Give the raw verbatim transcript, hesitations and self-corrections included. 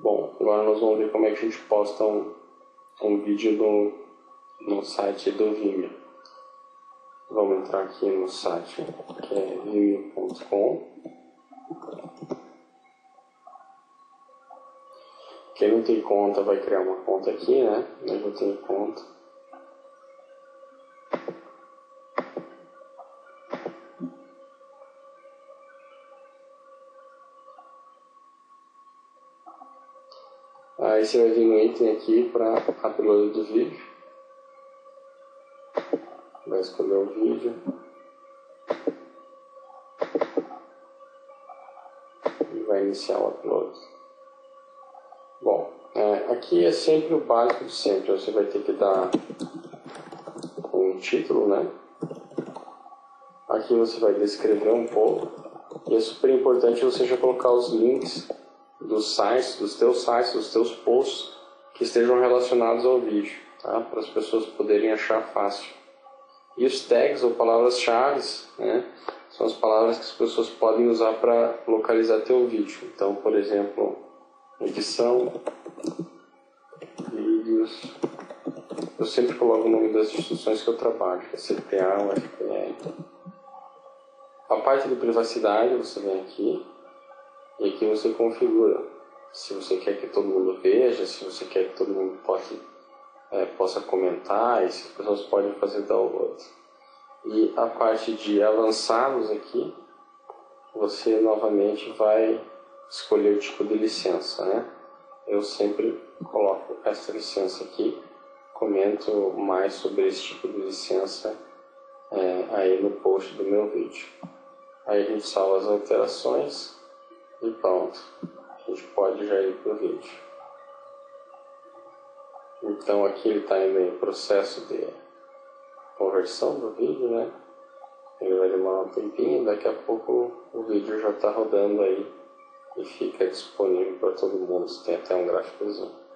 Bom, agora nós vamos ver como é que a gente posta um, um vídeo no, no site do Vimeo. Vamos entrar aqui no site, que é vimeo ponto com. Quem não tem conta vai criar uma conta aqui, né? Eu já tenho conta. Aí você vai vir no item aqui para upload do vídeo. Vai escolher o vídeo. E vai iniciar o upload. Bom, é, aqui é sempre o básico de sempre, você vai ter que dar um título, né? Aqui você vai descrever um pouco, e é super importante você já colocar os links dos sites, dos teus sites, dos teus posts, que estejam relacionados ao vídeo, tá? Para as pessoas poderem achar fácil. E os tags, ou palavras-chave, né? São as palavras que as pessoas podem usar para localizar teu vídeo. Então, por exemplo, edição, vídeos, eu sempre coloco o nome das instituições que eu trabalho, que é C T A, U F P R. A parte de privacidade, você vem aqui, e aqui você configura, se você quer que todo mundo veja, se você quer que todo mundo possa, é, possa comentar, e se as pessoas podem fazer download. E a parte de avançados aqui, você novamente vai escolher o tipo de licença, né? Eu sempre coloco essa licença aqui, comento mais sobre esse tipo de licença é, aí no post do meu vídeo. Aí a gente salva as alterações e pronto, a gente pode já ir para o vídeo. Então aqui ele está ainda em processo de conversão do vídeo, né? Ele vai demorar um tempinho, daqui a pouco o vídeo já está rodando aí e fica disponível para todo mundo, tem até um gráficozinho.